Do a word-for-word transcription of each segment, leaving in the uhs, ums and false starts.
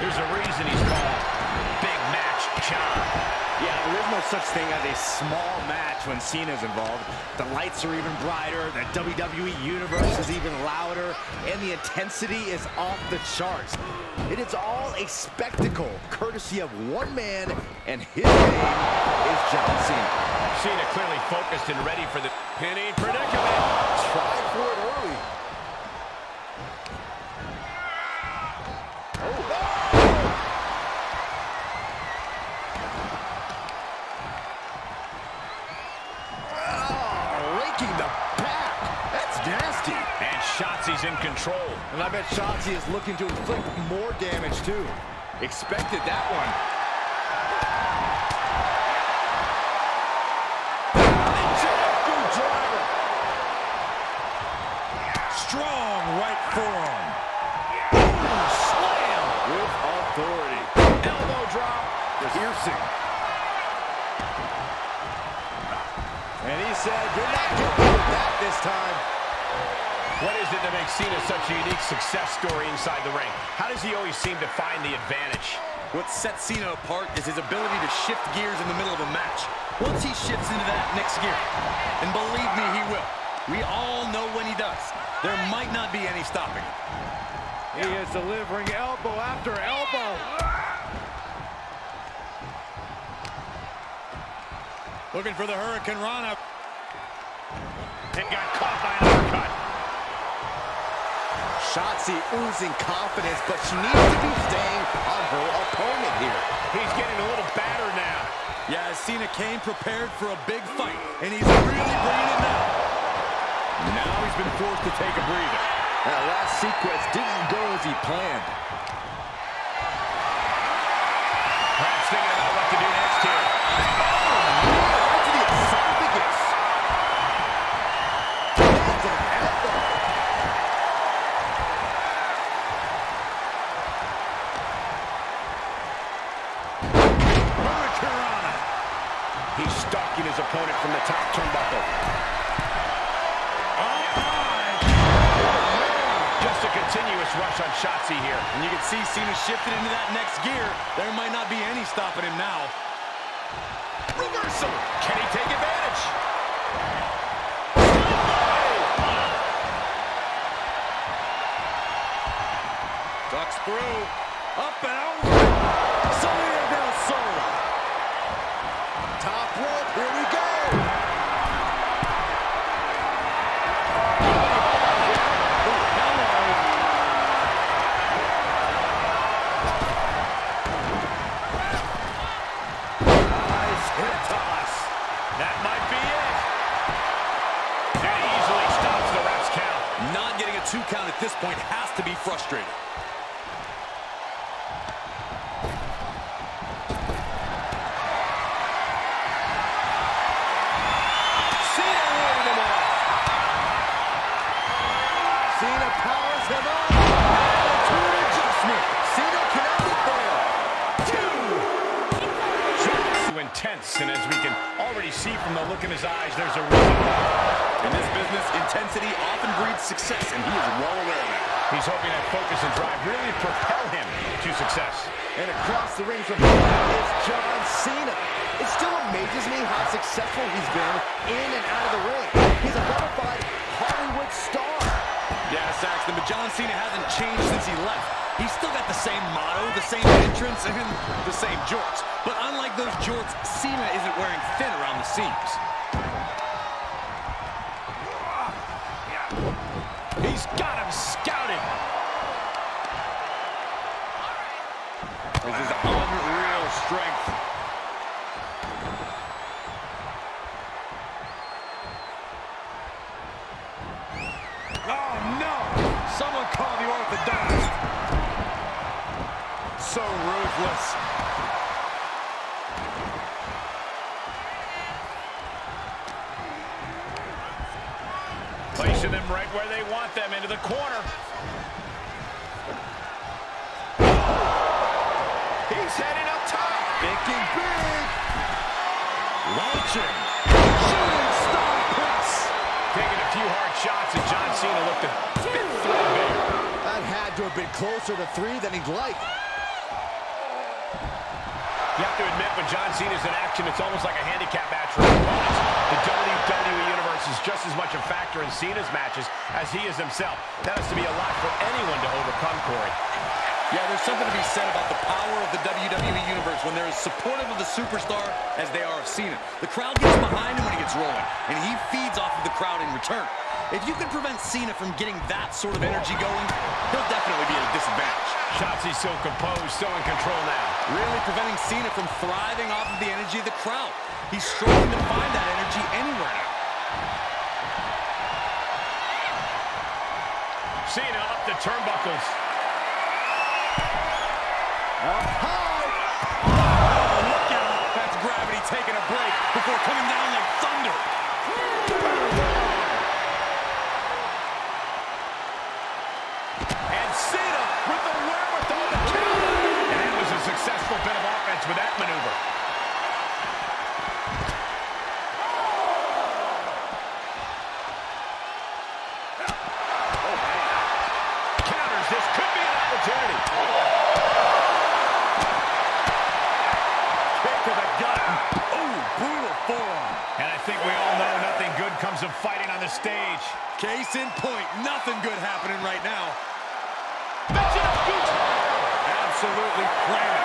There's a reason he's called Big Match John. Yeah, there is no such thing as a small match when Cena's involved. The lights are even brighter, the W W E Universe is even louder, and the intensity is off the charts. It is all a spectacle, courtesy of one man, and his name is John Cena. Cena clearly focused and ready for the pinning predicament. Try for it early. Shotzi's in control. And I bet Shotzi is looking to inflict more damage, too. Expected that one. Strong right forearm. Boom, slam. With authority. Elbow drop. Piercing. And he said, "We're not going to do that this time." What is it that makes Cena such a unique success story inside the ring? How does he always seem to find the advantage? What sets Cena apart is his ability to shift gears in the middle of a match. Once he shifts into that next gear, and believe me, he will. We all know when he does. There might not be any stopping. He is delivering elbow after elbow. Looking for the Hurricane Rana. And got caught by an uppercut. Shotzi oozing confidence, but she needs to be staying on her opponent here. He's getting a little battered now. Yeah, Cena came prepared for a big fight, and he's really bringing it now. Now he's been forced to take a breather. That last sequence didn't go as he planned. Perhaps thinking about what to do next here. Oh, right to the esophagus. That's an elbow. He's stalking his opponent from the top turnbuckle. Oh, my God. Just a continuous rush on Shotzi here. And you can see Cena shifted into that next gear. There might not be any stopping him now. Reversal. Can he take advantage? Ducks through. Up and over. Cena down solo. Top rope, here we go! Nice hip toss. That might be it. That easily stops the ref's count. Not getting a two count at this point has to be frustrating. And as we can already see from the look in his eyes, there's a reason why. In this business, intensity often breeds success, and he is well aware of it. He's hoping that focus and drive really propel him to success. And across the ring from him is John Cena. It still amazes me how successful he's been in and out of the ring. He's a bona fide Hollywood star. Yeah, Saxton, but John Cena hasn't changed since he left. He's still got the same motto, the same entrance, and the same jorts. But unlike those jorts, Cena isn't wearing thin around the seams. He's got him scouted. This is unreal strength. Oh, no! Someone call the orthodontist. So ruthless. Placing them right where they want them, into the corner. He's heading up top. Thinking big. Launching. Shooting star press. Taking a few hard shots, and John Cena looked a bit flat. That had to have been closer to three than he'd like. You have to admit, when John Cena's in action, it's almost like a handicap match for his opponents. The W W E Universe is just as much a factor in Cena's matches as he is himself. That has to be a lot for anyone to overcome, Corey. Yeah, there's something to be said about the power of the W W E Universe when they're as supportive of the superstar as they are of Cena. The crowd gets behind him when he gets rolling, and he feeds off of the crowd in return. If you can prevent Cena from getting that sort of energy going, he'll definitely be at a disadvantage. Shotzi's so composed, so in control now. Really preventing Cena from thriving off of the energy of the crowd. He's struggling to find that energy anywhere now. Cena up the turnbuckles. Up high. Oh, look out. That's gravity taking a break before coming down like thunder. And Cena with the wherewithal to kill him. And it was a successful bit of offense with that maneuver. Oh, man. Counters. This could be an opportunity. Kick to the gut. Ooh, brutal forearm. And I think we all know nothing good comes of fighting on the stage. Case in point. Nothing good happening right now. Absolutely planted.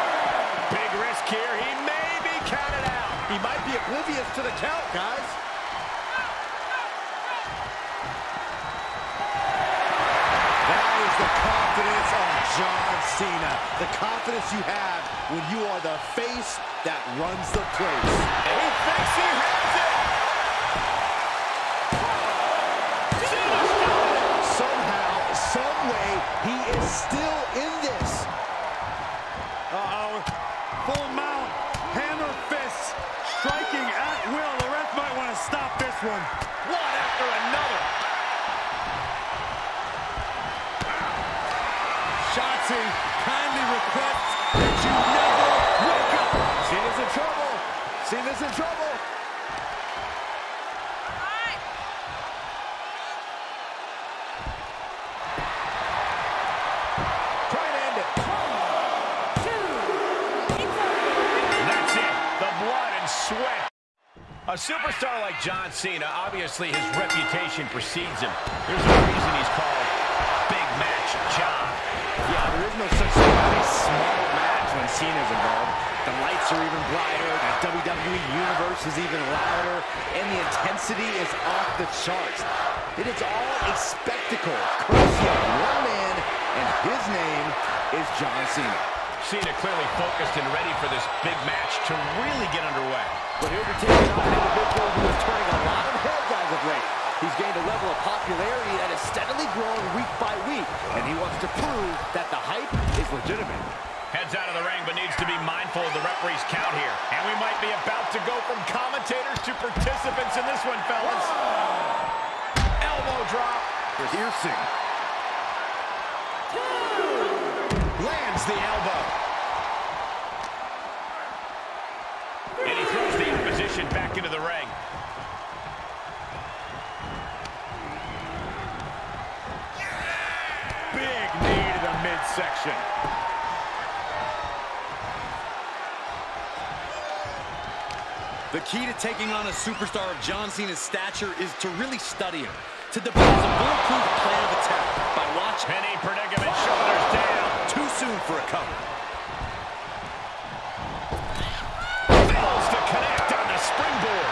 Big risk here. He may be counted out. He might be oblivious to the count, guys. That is the confidence of John Cena. The confidence you have when you are the face that runs the place. And he thinks he has it. Somehow, some way, he is still in this. Uh-oh, full mount, hammer fists, striking at will. The ref might want to stop this one. One after another. Shotzi kindly requests that you never wake up. Cena's in trouble. Cena's in trouble. A superstar like John Cena, obviously his reputation precedes him. There's a reason he's called Big Match John. Yeah, there is no such thing as a small match when Cena's involved. The lights are even brighter, the W W E Universe is even louder, and the intensity is off the charts. It is all a spectacle, courtesy of one man, and his name is John Cena. Cena clearly focused and ready for this big match to really get underway. But he'll be taking on an individual who is turning a lot of heads as of late. He's gained a level of popularity that is steadily growing week by week, and he wants to prove that the hype is legitimate. Heads out of the ring, but needs to be mindful of the referee's count here. And we might be about to go from commentators to participants in this one, fellas. Whoa! Elbow drop. Piercing. Lands the elbow. And he throws the opposition back into the ring. Yeah! Big knee to the midsection. The key to taking on a superstar of John Cena's stature is to really study him, to devise a bulletproof plan of attack by watching. Penny predicament, shoulders down. Too soon for a cover. Fails to connect on the springboard.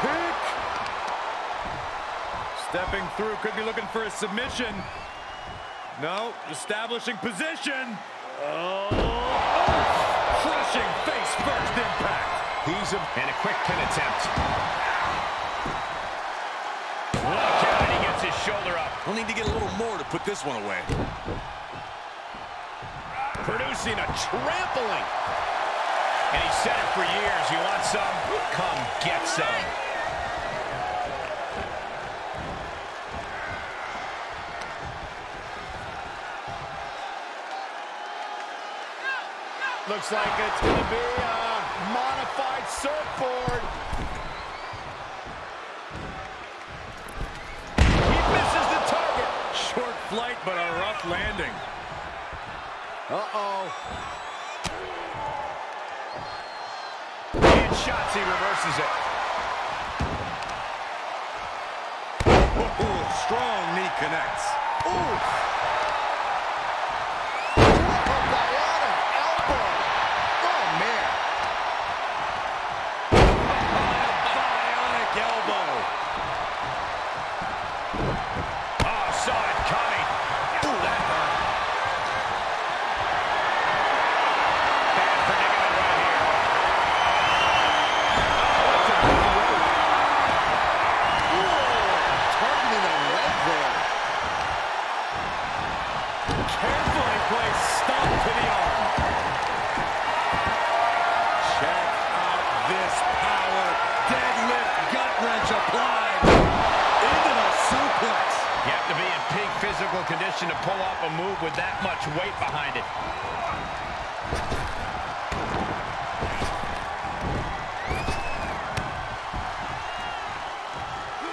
Kick. Stepping through, could be looking for a submission. No, establishing position. Oh, oh. Crushing face first impact. He's a, and a quick pin attempt. Shoulder up. We'll need to get a little more to put this one away. Producing a trampling. And he said it for years. You want some? Come get some. Looks like it's going to be a modified surfboard. flight, but a rough landing. Uh-oh. And Shotzi reverses it. Ooh, strong knee connects. Ooh. Condition to pull off a move with that much weight behind it. Oh,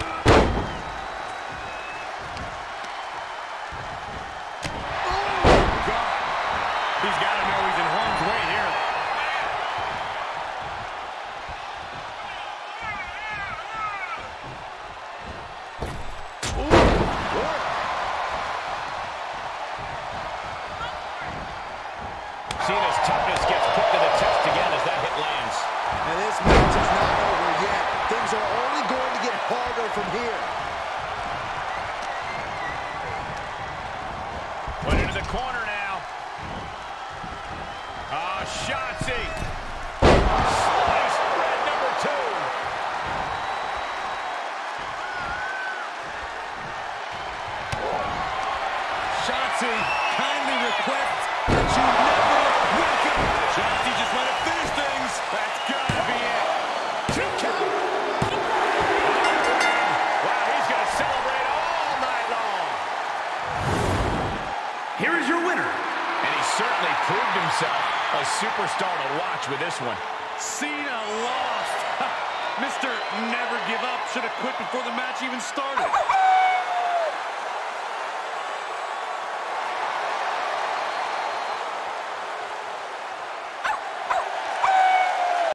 God. He's got to know he's in harm's way here. Cena's toughness gets put to the test again as that hit lands. And this match is not over yet. Things are only going to get harder from here. Put into the corner now. Ah, oh, Shotzi. Slice bread number two. Shotzi kindly requests that you never. Shotzi just let it finish things. That's gotta be it. Two count. Wow, he's gonna celebrate all night long. Here is your winner. And he certainly proved himself a superstar to watch with this one. Cena lost. Mister Never Give Up should have quit before the match even started.